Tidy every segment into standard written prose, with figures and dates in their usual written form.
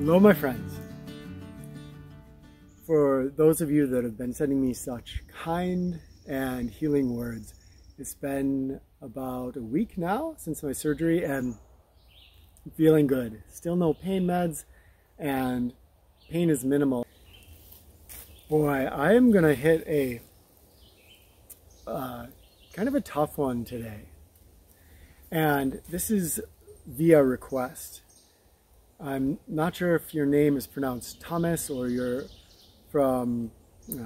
Hello my friends. For those of you that have been sending me such kind and healing words, it's been about a week now since my surgery and I'm feeling good. Still no pain meds and pain is minimal. Boy, I am gonna hit a kind of a tough one today. And this is via request. I'm not sure if your name is pronounced Thomas or you're from a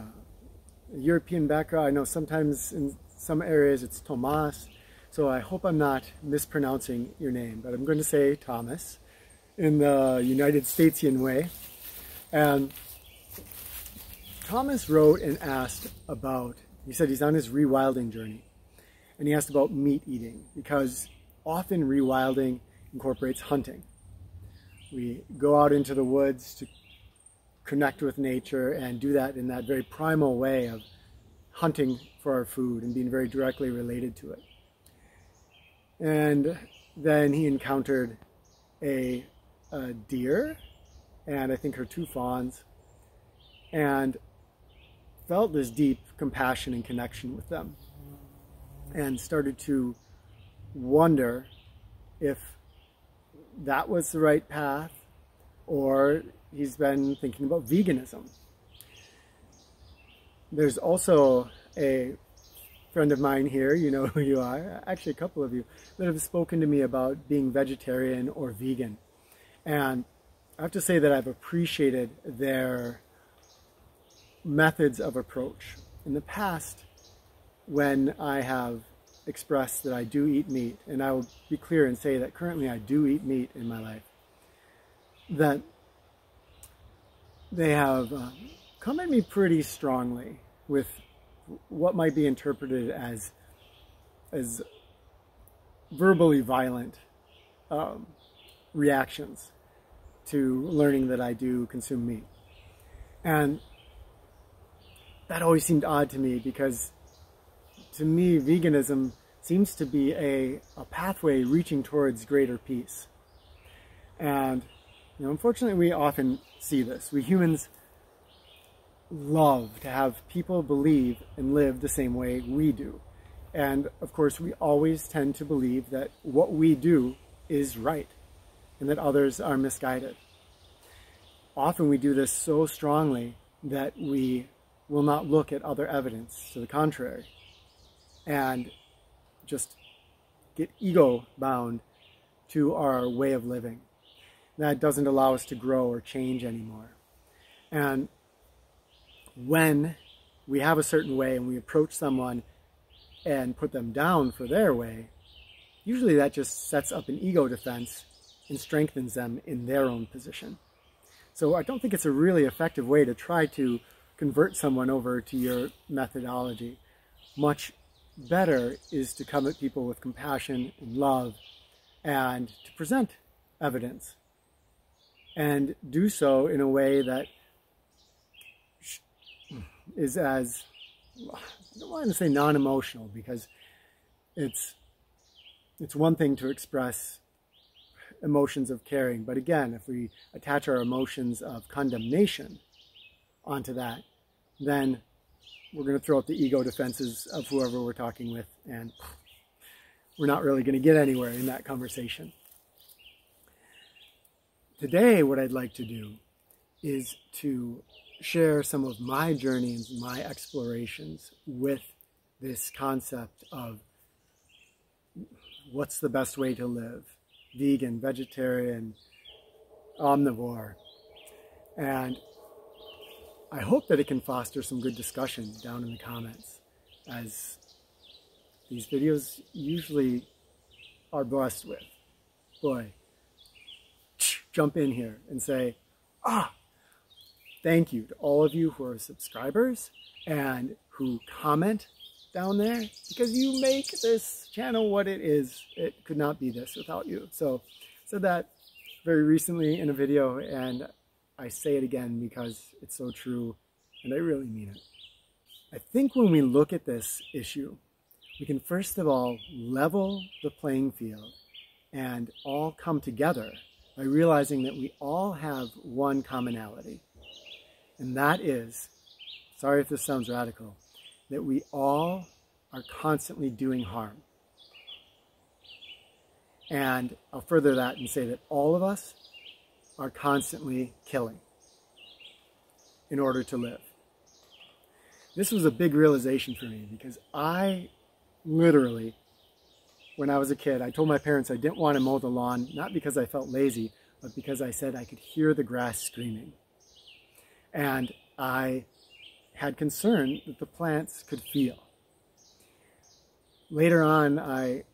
European background. I know sometimes in some areas it's Thomas, so I hope I'm not mispronouncing your name, but I'm going to say Thomas in the United Statesian way. And Thomas wrote and asked about, he said he's on his rewilding journey, and he asked about meat eating because often rewilding incorporates hunting. We go out into the woods to connect with nature and do that in that very primal way of hunting for our food and being very directly related to it. And then he encountered a deer and I think her two fawns and felt this deep compassion and connection with them and started to wonder if that was the right path, or he's been thinking about veganism. There's also a friend of mine here, you know who you are, actually a couple of you, that have spoken to me about being vegetarian or vegan. And I have to say that I've appreciated their methods of approach. In the past, when I have expressed that I do eat meat, and I will be clear and say that currently I do eat meat in my life, that they have come at me pretty strongly with what might be interpreted as verbally violent reactions to learning that I do consume meat. And that always seemed odd to me because to me, veganism seems to be a pathway reaching towards greater peace. And you know, unfortunately, we often see this. We humans love to have people believe and live the same way we do. And of course, we always tend to believe that what we do is right and that others are misguided. Often we do this so strongly that we will not look at other evidence to the contrary, and just get ego bound to our way of living. That doesn't allow us to grow or change anymore. And when we have a certain way and we approach someone and put them down for their way, usually that just sets up an ego defense and strengthens them in their own position. So I don't think it's a really effective way to try to convert someone over to your methodology. Much better is to come at people with compassion and love and to present evidence and do so in a way that is as, I don't want to say non-emotional, because it's one thing to express emotions of caring, but again, if we attach our emotions of condemnation onto that, then we're going to throw up the ego defenses of whoever we're talking with, and we're not really going to get anywhere in that conversation. Today, what I'd like to do is to share some of my journeys, my explorations with this concept of what's the best way to live, vegan, vegetarian, omnivore, and I hope that it can foster some good discussion down in the comments, as these videos usually are blessed with. Boy, jump in here and say, thank you to all of you who are subscribers and who comment down there, because you make this channel what it is. It could not be this without you. So I said that very recently in a video, and I say it again because it's so true and I really mean it. I think when we look at this issue, we can first of all level the playing field and all come together by realizing that we all have one commonality, and that is, sorry if this sounds radical, that we all are constantly doing harm. And I'll further that and say that all of us are constantly killing in order to live. This was a big realization for me because I literally, when I was a kid, I told my parents I didn't want to mow the lawn, not because I felt lazy, but because I said I could hear the grass screaming. And I had concern that the plants could feel. Later on, I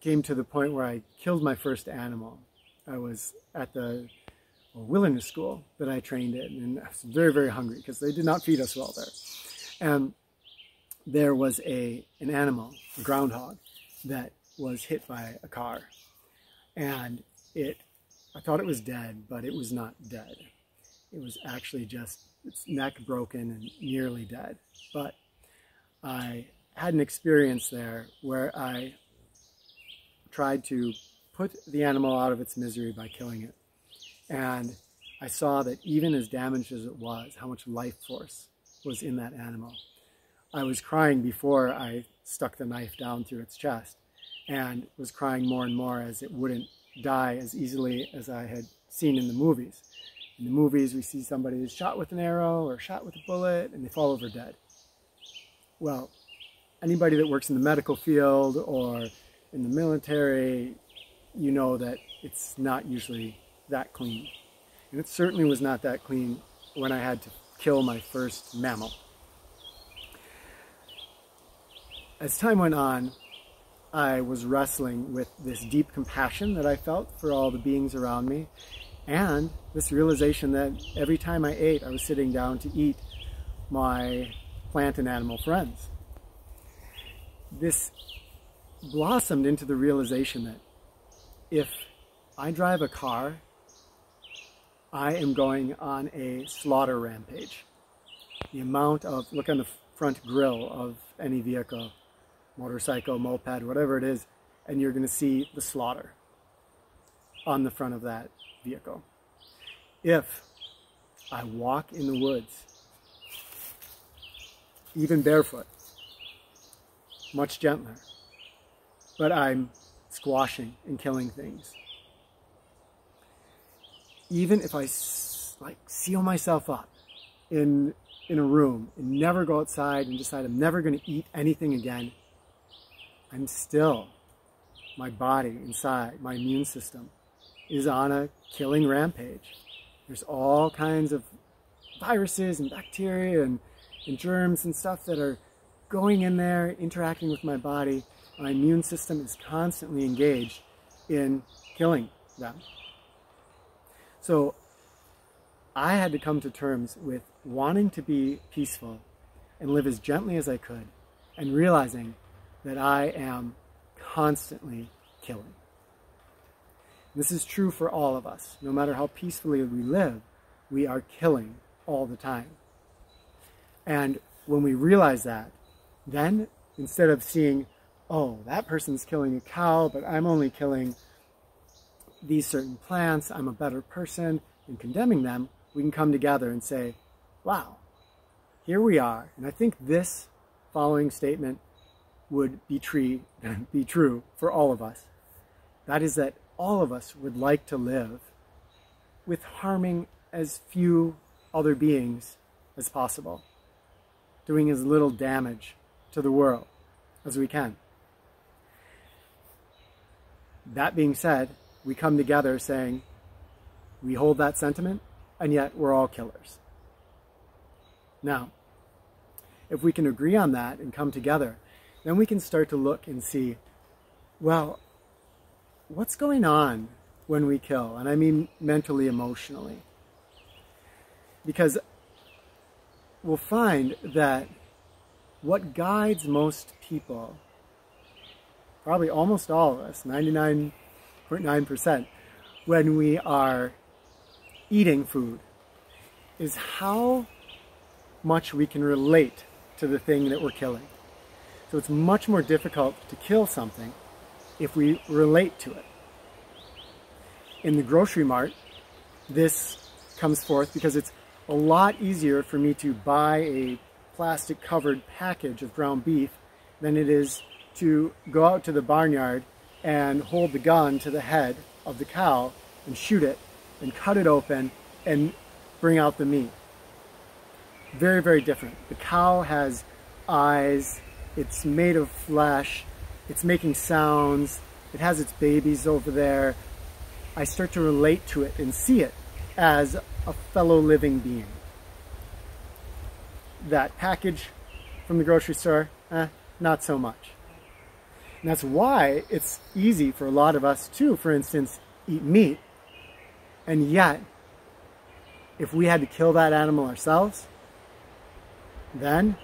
came to the point where I killed my first animal. I was at the wilderness school that I trained in, and I was very, very hungry because they did not feed us well there. And there was an animal, a groundhog, that was hit by a car. And I thought it was dead, but it was not dead. It was actually just its neck broken and nearly dead. But I had an experience there where I tried to put the animal out of its misery by killing it. And I saw that even as damaged as it was, how much life force was in that animal. I was crying before I stuck the knife down through its chest, and was crying more and more as it wouldn't die as easily as I had seen in the movies. In the movies, we see somebody who's shot with an arrow or shot with a bullet, and they fall over dead. Well, anybody that works in the medical field or in the military, you know that it's not usually that clean. And it certainly was not that clean when I had to kill my first mammal. As time went on, I was wrestling with this deep compassion that I felt for all the beings around me, and this realization that every time I ate, I was sitting down to eat my plant and animal friends. This blossomed into the realization that if I drive a car, I am going on a slaughter rampage. The amount of, look on the front grille of any vehicle, motorcycle, moped, whatever it is, and you're going to see the slaughter on the front of that vehicle. If I walk in the woods, even barefoot, much gentler, but I'm squashing and killing things. Even if I seal myself up in a room and never go outside and decide I'm never going to eat anything again, I'm still, my body inside, my immune system is on a killing rampage. There's all kinds of viruses and bacteria and germs and stuff that are going in there, interacting with my body. My immune system is constantly engaged in killing them. So I had to come to terms with wanting to be peaceful and live as gently as I could, and realizing that I am constantly killing. This is true for all of us. No matter how peacefully we live, we are killing all the time. And when we realize that, then instead of seeing, oh, that person's killing a cow, but I'm only killing these certain plants, I'm a better person, and condemning them, we can come together and say, wow, here we are. And I think this following statement would be true for all of us. That is that all of us would like to live with harming as few other beings as possible, doing as little damage to the world as we can. That being said, we come together saying we hold that sentiment, and yet we're all killers. Now, if we can agree on that and come together, then we can start to look and see, well, what's going on when we kill? And I mean mentally, emotionally. Because we'll find that what guides most people, probably almost all of us, 99.9%, when we are eating food, is how much we can relate to the thing that we're killing. So it's much more difficult to kill something if we relate to it. in the grocery mart, this comes forth because it's a lot easier for me to buy a plastic covered package of ground beef than it is to go out to the barnyard and hold the gun to the head of the cow and shoot it and cut it open and bring out the meat. Very, very different. The cow has eyes, it's made of flesh, it's making sounds, it has its babies over there. I start to relate to it and see it as a fellow living being. That package from the grocery store, not so much. And that's why it's easy for a lot of us to, for instance, eat meat. And yet, if we had to kill that animal ourselves, then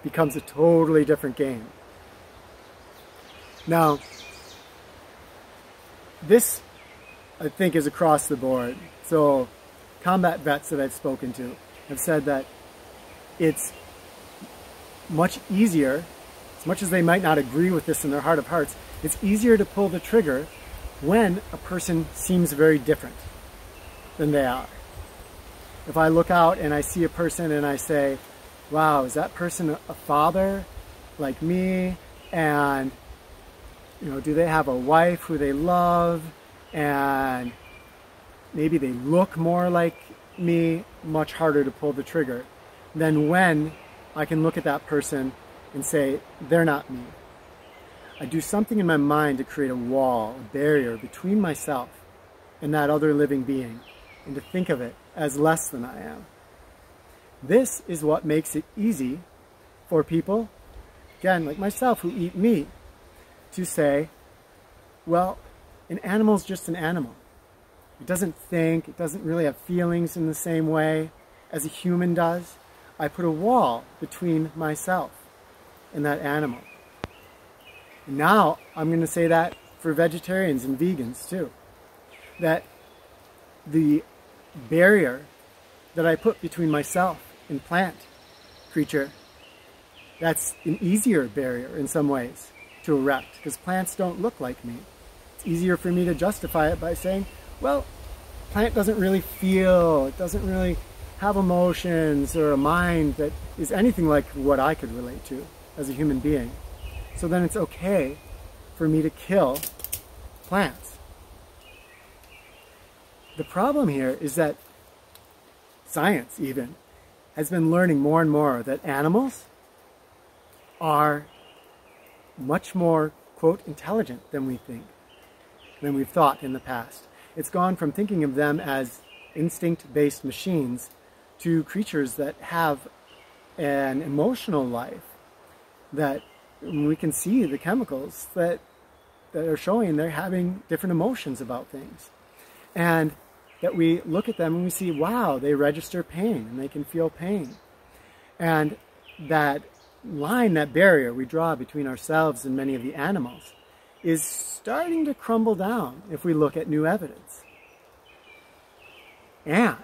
it becomes a totally different game. Now, this, I think, is across the board. So combat vets that I've spoken to have said that it's much easier, as much as they might not agree with this in their heart of hearts, it's easier to pull the trigger when a person seems very different than they are. If I look out and I see a person and I say, wow, is that person a father like me? And, you know, do they have a wife who they love? And maybe they look more like me. Much harder to pull the trigger than when I can look at that person and say, they're not me. I do something in my mind to create a wall, a barrier between myself and that other living being, and to think of it as less than I am. This is what makes it easy for people, again, like myself, who eat meat, to say, well, an animal's just an animal. It doesn't think, it doesn't really have feelings in the same way as a human does. I put a wall between myself and that animal. And now I'm going to say that for vegetarians and vegans too, that the barrier that I put between myself and plant creature, that's an easier barrier in some ways to erect, because plants don't look like me. It's easier for me to justify it by saying, well, plant doesn't really feel, it doesn't really have emotions or a mind that is anything like what I could relate to as a human being. So then it's okay for me to kill plants. The problem here is that science even has been learning more and more that animals are much more, quote, intelligent than we think, than we've thought in the past. It's gone from thinking of them as instinct-based machines to creatures that have an emotional life, that we can see the chemicals that are showing they're having different emotions about things. And that we look at them and we see, wow, they register pain and they can feel pain. And that line, that barrier we draw between ourselves and many of the animals is starting to crumble down if we look at new evidence. And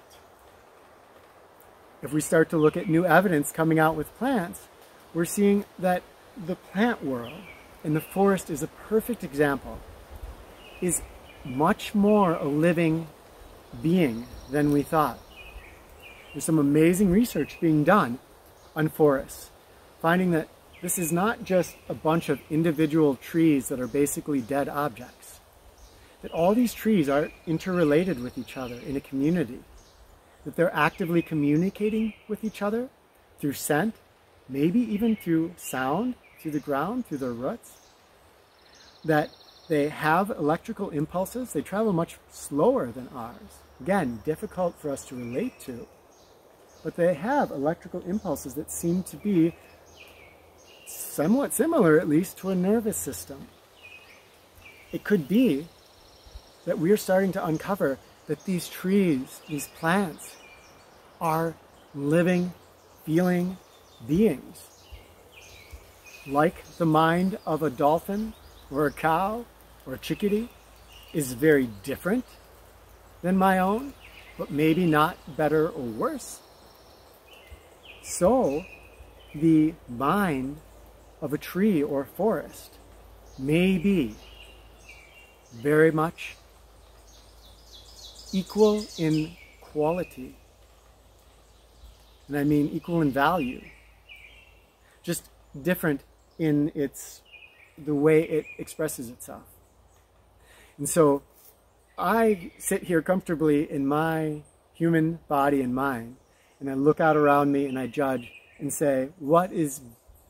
if we start to look at new evidence coming out with plants, we're seeing that the plant world, and the forest is a perfect example, is much more a living being than we thought. There's some amazing research being done on forests, finding that this is not just a bunch of individual trees that are basically dead objects. That all these trees are interrelated with each other in a community. That they're actively communicating with each other through scent, maybe even through sound, through the ground, through their roots. That they have electrical impulses. They travel much slower than ours. Again, difficult for us to relate to. But they have electrical impulses that seem to be somewhat similar, at least, to a nervous system. It could be that we're starting to uncover that these trees, these plants, are living, feeling beings. Like the mind of a dolphin, or a cow, or a chickadee, is very different than my own, but maybe not better or worse. So, the mind of a tree or forest may be very much equal in quality. And I mean equal in value. Just different in the way it expresses itself. And so I sit here comfortably in my human body and mind, and I look out around me and I judge and say, what is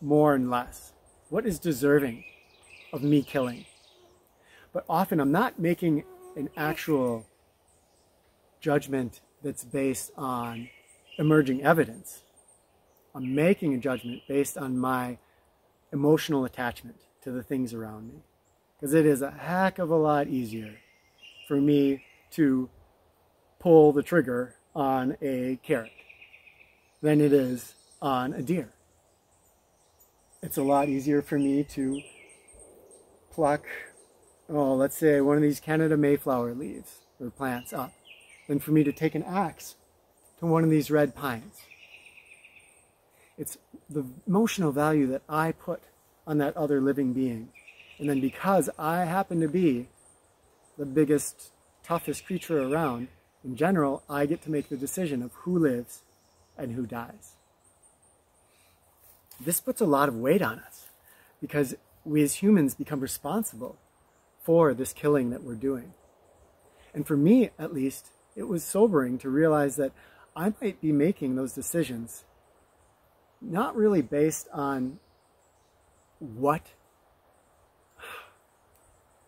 more and less? What is deserving of me killing? But often I'm not making an actual judgment that's based on emerging evidence. I'm making a judgment based on my emotional attachment to the things around me. Because it is a heck of a lot easier for me to pull the trigger on a carrot than it is on a deer. It's a lot easier for me to pluck, let's say, one of these Canada Mayflower leaves or plants up than for me to take an axe to one of these red pines. It's the emotional value that I put on that other living being. And then because I happen to be the biggest, toughest creature around, in general, I get to make the decision of who lives and who dies. This puts a lot of weight on us because we as humans become responsible for this killing that we're doing. And for me, at least, it was sobering to realize that I might be making those decisions not really based on what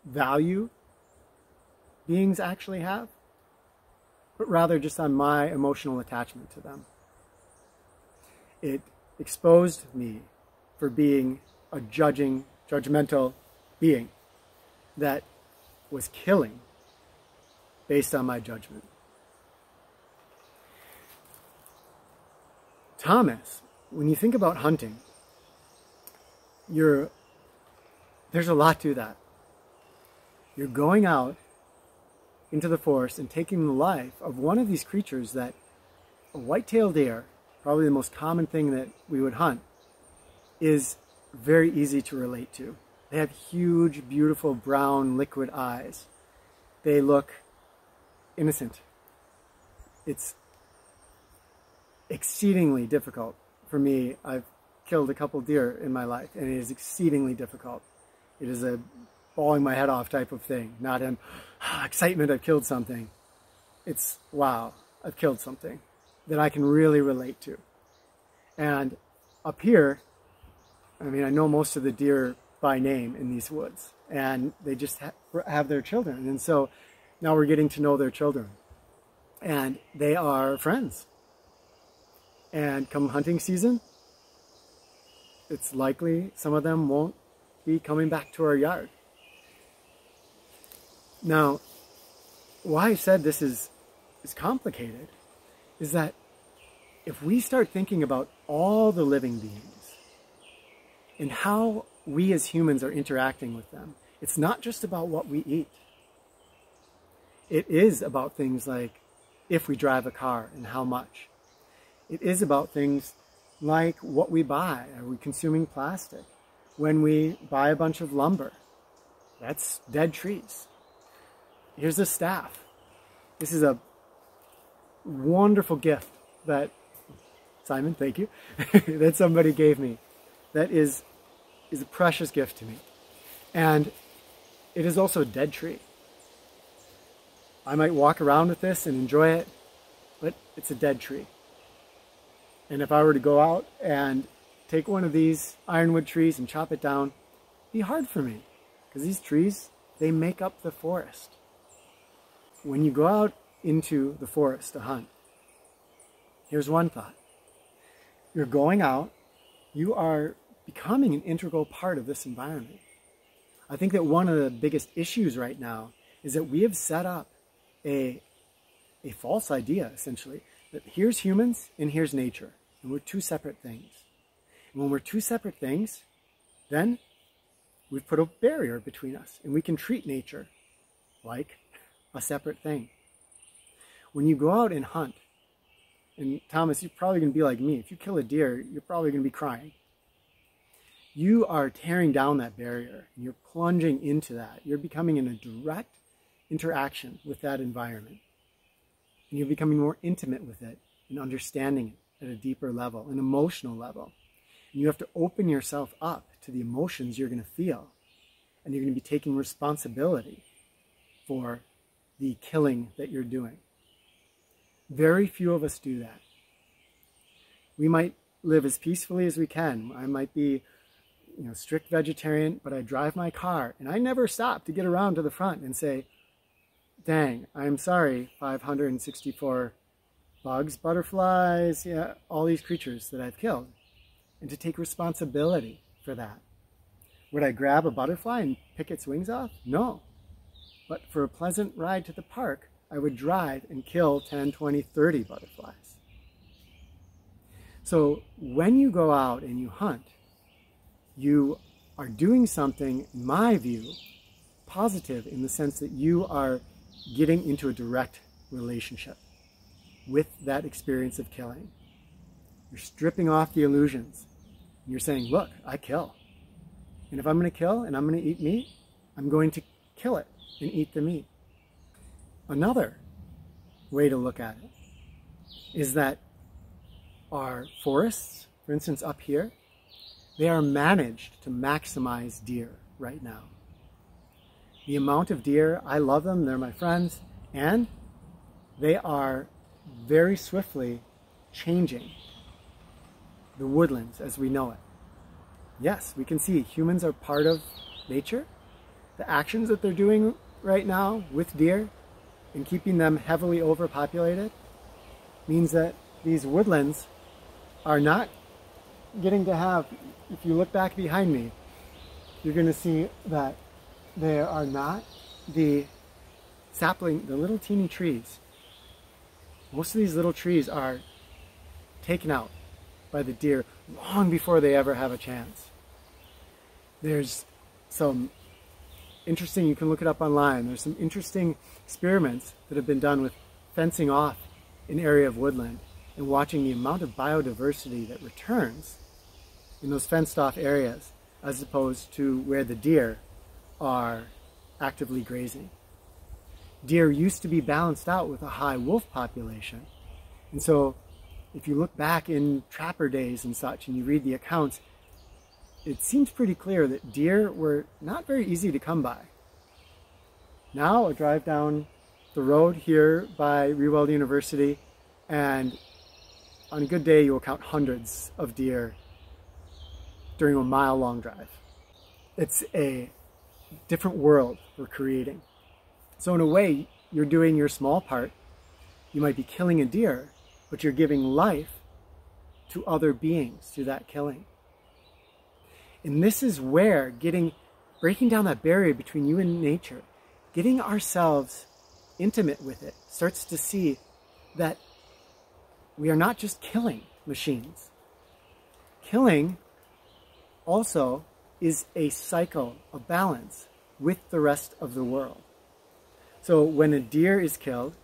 value beings actually have, but rather just on my emotional attachment to them. It exposed me for being a judgmental being that was killing based on my judgment. Thomas, when you think about hunting, there's a lot to that. You're going out into the forest and taking the life of one of these creatures that a white-tailed deer, probably the most common thing that we would hunt, is very easy to relate to. They have huge, beautiful, brown, liquid eyes. They look innocent. It's exceedingly difficult for me. I've killed a couple deer in my life, and it is exceedingly difficult. It is a falling my head off type of thing, not an excitement, I've killed something. It's, wow, I've killed something that I can really relate to. And up here, I mean, I know most of the deer by name in these woods, and they just have their children. And so now we're getting to know their children, and they are friends. And come hunting season, it's likely some of them won't be coming back to our yard. Now, why I said this is complicated is that if we start thinking about all the living beings and how we as humans are interacting with them, it's not just about what we eat. It is about things like if we drive a car and how much. It is about things like what we buy. Are we consuming plastic? When we buy a bunch of lumber, that's dead trees. Here's a staff. This is a wonderful gift that, Simon, thank you, that somebody gave me. That is a precious gift to me. And it is also a dead tree. I might walk around with this and enjoy it, but it's a dead tree. And if I were to go out and take one of these ironwood trees and chop it down, it'd be hard for me because these trees, they make up the forest. When you go out into the forest to hunt, here's one thought. You're going out, you are becoming an integral part of this environment. I think that one of the biggest issues right now is that we have set up a false idea, essentially, that here's humans and here's nature, and we're two separate things. And when we're two separate things, then we've put a barrier between us, and we can treat nature like a separate thing. When you go out and hunt, and Thomas, you're probably going to be like me. If you kill a deer, you're probably going to be crying. You are tearing down that barrier, and you're plunging into that. You're becoming in a direct interaction with that environment. and you're becoming more intimate with it and understanding it at a deeper level, an emotional level. And you have to open yourself up to the emotions you're going to feel, and you're going to be taking responsibility for the killing that you're doing. Very few of us do that. We might live as peacefully as we can. I might be, you know, strict vegetarian, but I drive my car and I never stop to get around to the front and say, dang, I'm sorry, 564 bugs, butterflies, yeah, all these creatures that I've killed, and to take responsibility for that. Would I grab a butterfly and pick its wings off? No. But for a pleasant ride to the park, I would drive and kill 10, 20, 30 butterflies. So when you go out and you hunt, you are doing something, in my view, positive, in the sense that you are getting into a direct relationship with that experience of killing. You're stripping off the illusions. You're saying, look, I kill. And if I'm going to kill and I'm going to eat meat, I'm going to kill it and eat the meat. Another way to look at it is that our forests, for instance, up here, they are managed to maximize deer right now. The amount of deer, I love them, they're my friends, and they are very swiftly changing the woodlands as we know it. Yes, we can see humans are part of nature. The actions that they're doing right now with deer and keeping them heavily overpopulated means that these woodlands are not getting to have, if you look back behind me, you're going to see that there are not the sapling, the little teeny trees. Most of these little trees are taken out by the deer long before they ever have a chance. There's some interesting, you can look it up online, there's some interesting experiments that have been done with fencing off an area of woodland and watching the amount of biodiversity that returns in those fenced off areas as opposed to where the deer are actively grazing. Deer used to be balanced out with a high wolf population, and so if you look back in trapper days and such and you read the accounts, it seems pretty clear that deer were not very easy to come by. Now I drive down the road here by Rewild University, and on a good day you will count hundreds of deer during a mile-long drive. It's a different world we're creating. So in a way, you're doing your small part. You might be killing a deer, but you're giving life to other beings through that killing. And this is where breaking down that barrier between you and nature, getting ourselves intimate with it, starts to see that we are not just killing machines. Killing also is a cycle of balance with the rest of the world. So when a deer is killed,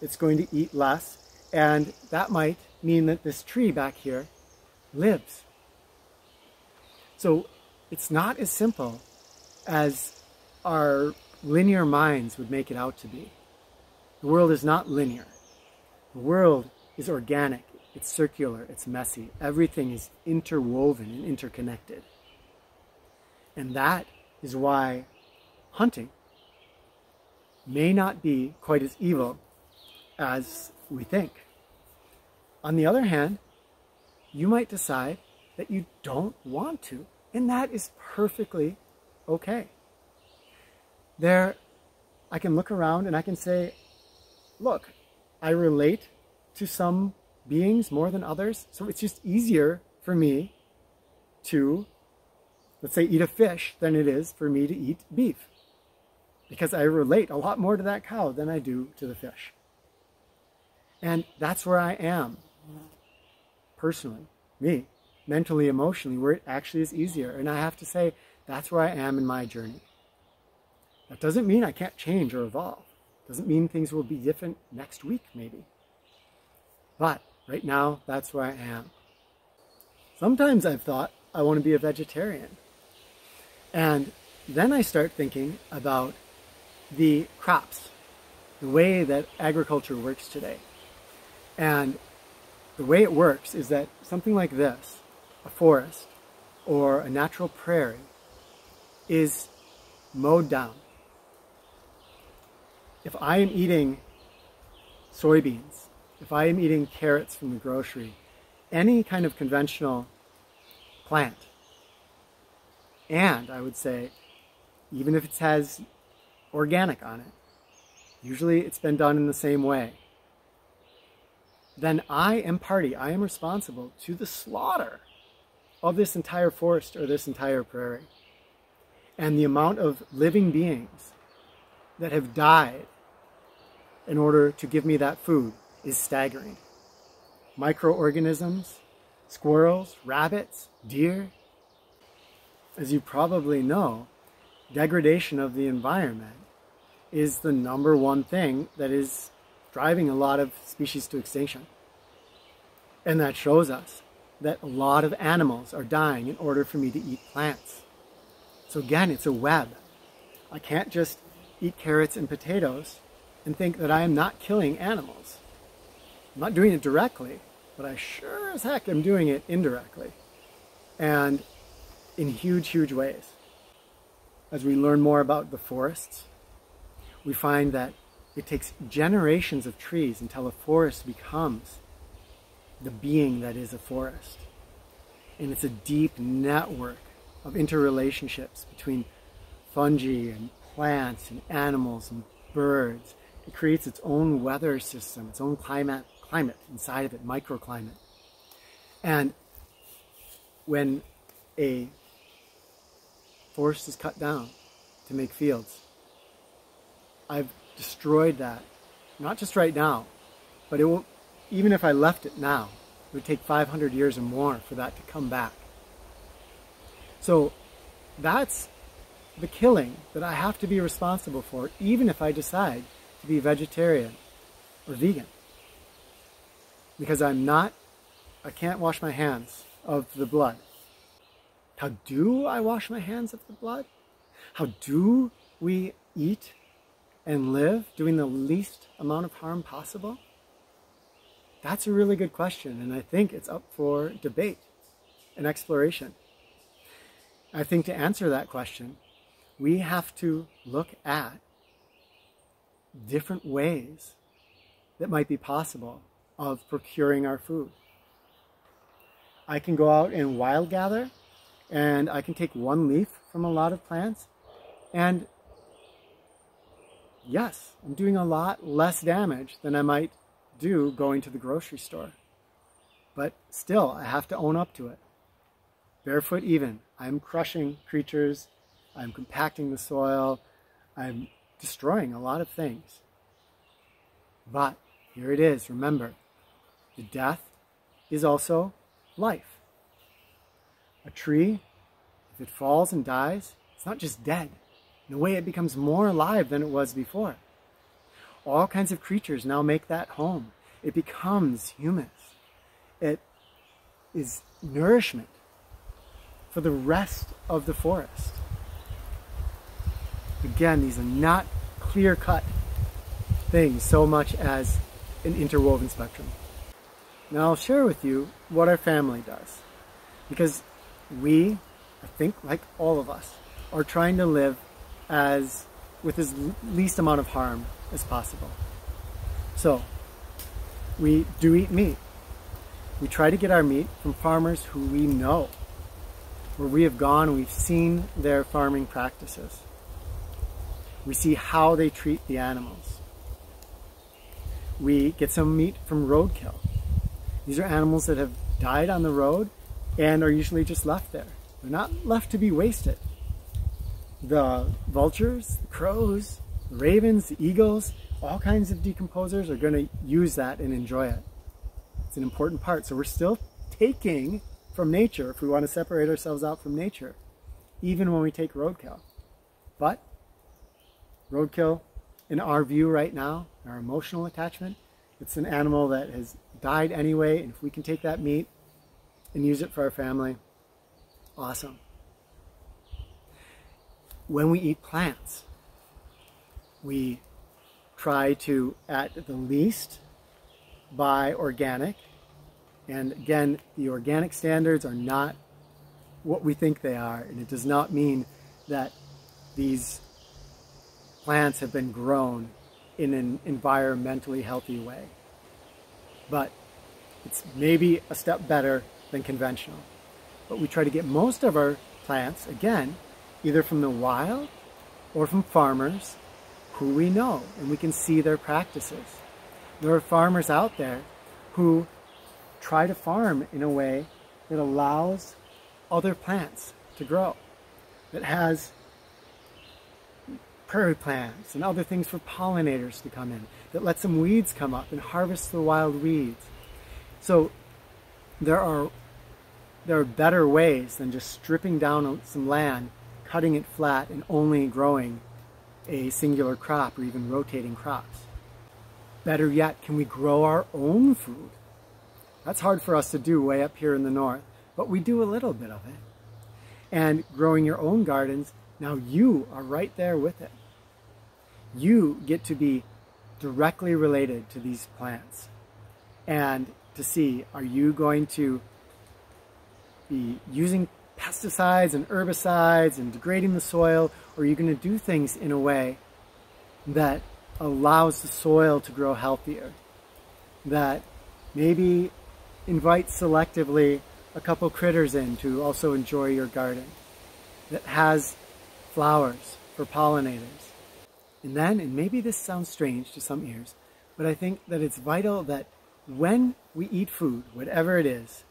it's going to eat less, and that might mean that this tree back here lives. So it's not as simple as our linear minds would make it out to be. The world is not linear. The world is organic, it's circular, it's messy. Everything is interwoven and interconnected. And that is why hunting may not be quite as evil as we think. On the other hand, you might decide that you don't want to, and that is perfectly okay. There, I can look around and I can say, look, I relate to some beings more than others, so it's just easier for me to, let's say, eat a fish than it is for me to eat beef, because I relate a lot more to that cow than I do to the fish. And that's where I am, personally, me, mentally, emotionally, where it actually is easier. And I have to say, that's where I am in my journey. That doesn't mean I can't change or evolve. Doesn't mean things will be different next week, maybe. But right now, that's where I am. Sometimes I've thought I want to be a vegetarian. And then I start thinking about the crops the way that agriculture works today. And the way it works is that something like this, a forest or a natural prairie, is mowed down. If I am eating soybeans, if I am eating carrots from the grocery, any kind of conventional plant, and I would say, even if it has organic on it, usually it's been done in the same way, then I am party, I am responsible to the slaughter of this entire forest or this entire prairie. And the amount of living beings that have died in order to give me that food is staggering. Microorganisms, squirrels, rabbits, deer. As you probably know, degradation of the environment is the number one thing that is driving a lot of species to extinction. And that shows us that a lot of animals are dying in order for me to eat plants. So again, it's a web. I can't just eat carrots and potatoes and think that I am not killing animals. I'm not doing it directly, but I sure as heck am doing it indirectly. And in huge, huge ways. As we learn more about the forests, we find that it takes generations of trees until a forest becomes the being that is a forest. And it's a deep network of interrelationships between fungi and plants and animals and birds. It creates its own weather system, its own climate inside of it, microclimate. And when a forest is cut down to make fields, I've destroyed that, not just right now, but it will, even if I left it now, it would take 500 years or more for that to come back. So that's the killing that I have to be responsible for, even if I decide to be vegetarian or vegan. Because I can't wash my hands of the blood. How do I wash my hands of the blood? How do we eat and live doing the least amount of harm possible? That's a really good question, and I think it's up for debate and exploration. I think to answer that question, we have to look at different ways that might be possible of procuring our food. I can go out and wild gather, and I can take one leaf from a lot of plants, and yes, I'm doing a lot less damage than I might do going to the grocery store. But still, I have to own up to it. Barefoot even, I'm crushing creatures, I'm compacting the soil, I'm destroying a lot of things. But here it is, remember, the death is also life. A tree, if it falls and dies, it's not just dead. In a way, it becomes more alive than it was before. All kinds of creatures now make that home. It becomes humans. It is nourishment for the rest of the forest. Again, these are not clear-cut things so much as an interwoven spectrum. Now I'll share with you what our family does, because we, I think, like all of us, are trying to live with as least amount of harm as possible. So we do eat meat. We try to get our meat from farmers who we know, where we have gone, we've seen their farming practices. We see how they treat the animals. We get some meat from roadkill. These are animals that have died on the road and are usually just left there. They're not left to be wasted. The vultures, the crows, the ravens, the eagles, all kinds of decomposers are going to use that and enjoy it. It's an important part. So we're still taking from nature if we want to separate ourselves out from nature, even when we take roadkill. But roadkill, in our view right now, our emotional attachment, it's an animal that has died anyway, and if we can take that meat and use it for our family, awesome. When we eat plants, we try to, at the least, buy organic. And again, the organic standards are not what we think they are, and it does not mean that these plants have been grown in an environmentally healthy way. But it's maybe a step better than conventional. But we try to get most of our plants, again, either from the wild or from farmers who we know, and we can see their practices. There are farmers out there who try to farm in a way that allows other plants to grow, that has prairie plants and other things for pollinators to come in, that lets some weeds come up and harvest the wild weeds. So there are better ways than just stripping down some land, cutting it flat, and only growing a singular crop or even rotating crops. Better yet, can we grow our own food? That's hard for us to do way up here in the north, but we do a little bit of it. And growing your own gardens, now you are right there with it. You get to be directly related to these plants and to see, are you going to be using pesticides and herbicides and degrading the soil, or are you going to do things in a way that allows the soil to grow healthier, that maybe invites selectively a couple critters in to also enjoy your garden, that has flowers for pollinators? And then, and maybe this sounds strange to some ears, but I think that it's vital that when we eat food, whatever it is,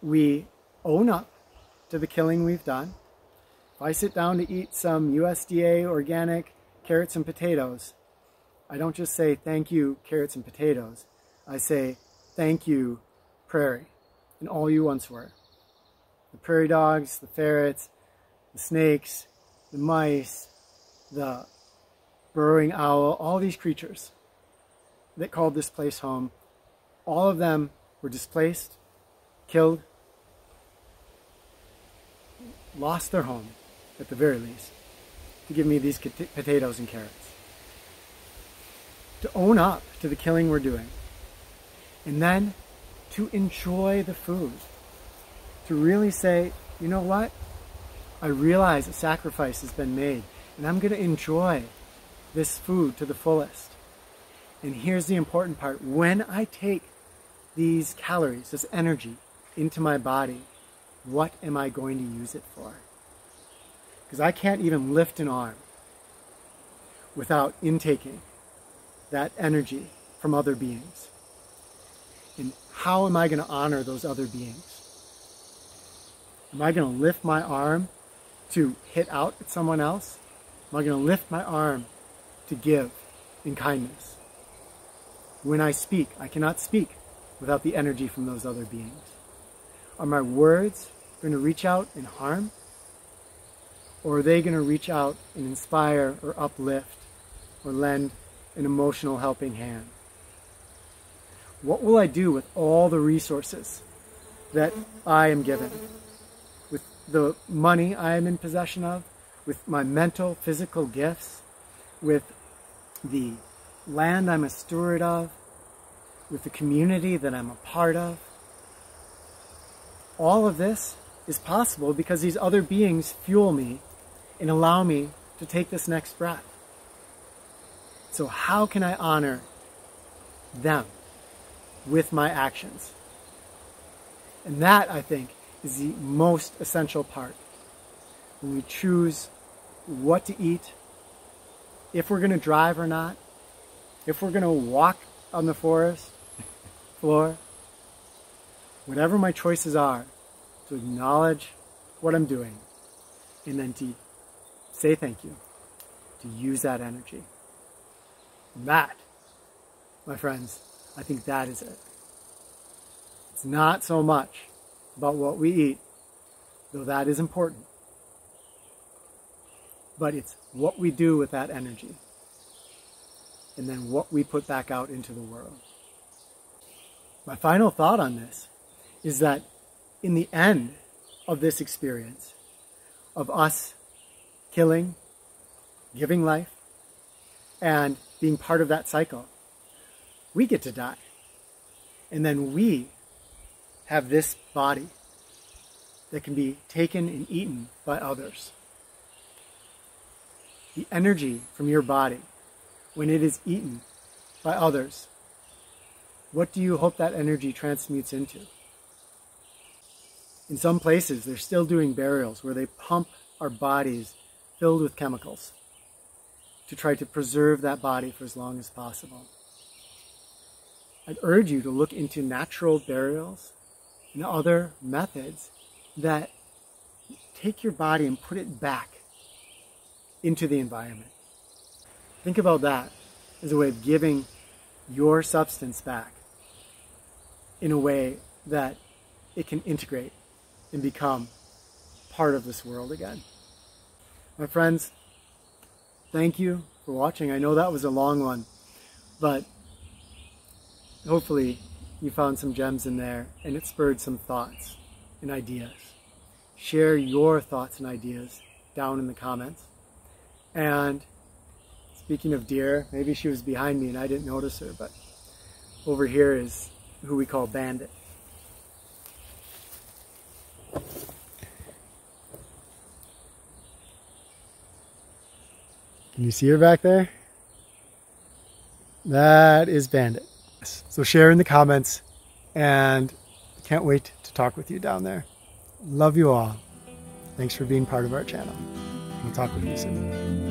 we own up to the killing we've done. If I sit down to eat some USDA organic carrots and potatoes, I don't just say, thank you, carrots and potatoes. I say, thank you, prairie, and all you once were. The prairie dogs, the ferrets, the snakes, the mice, the burrowing owl, all these creatures that called this place home, all of them were displaced, killed, lost their home, at the very least, to give me these potatoes and carrots. To own up to the killing we're doing, and then to enjoy the food, to really say, you know what, I realize a sacrifice has been made, and I'm going to enjoy this food to the fullest. And here's the important part: when I take these calories, this energy, into my body, what am I going to use it for? Because I can't even lift an arm without intaking that energy from other beings. And how am I going to honor those other beings? Am I going to lift my arm to hit out at someone else? Am I going to lift my arm to give in kindness? When I speak, I cannot speak without the energy from those other beings. Are my words going to reach out and harm? Or are they going to reach out and inspire or uplift or lend an emotional helping hand? What will I do with all the resources that I am given, with the money I am in possession of, with my mental, physical gifts, with the land I'm a steward of, with the community that I'm a part of? All of this is possible because these other beings fuel me and allow me to take this next breath. So how can I honor them with my actions? And that, I think, is the most essential part. When we choose what to eat, if we're going to drive or not, if we're going to walk on the forest floor, whatever my choices are, to acknowledge what I'm doing, and then to say thank you, to use that energy. And that, my friends, I think that is it. It's not so much about what we eat, though that is important, but it's what we do with that energy, and then what we put back out into the world. My final thought on this is that in the end of this experience of us killing, giving life, and being part of that cycle. We get to die. And then we have this body that can be taken and eaten by others. The energy from your body, when it is eaten by others, what do you hope that energy transmutes into? In some places, they're still doing burials where they pump our bodies filled with chemicals to try to preserve that body for as long as possible. I'd urge you to look into natural burials and other methods that take your body and put it back into the environment. Think about that as a way of giving your substance back in a way that it can integrate and become part of this world again. My friends, thank you for watching. I know that was a long one, but hopefully you found some gems in there and it spurred some thoughts and ideas. Share your thoughts and ideas down in the comments. And speaking of deer, maybe she was behind me and I didn't notice her, but over here is who we call Bandit. Can you see her back there? That is Bandit. So share in the comments, and can't wait to talk with you down there. Love you all. Thanks for being part of our channel. We'll talk with you soon.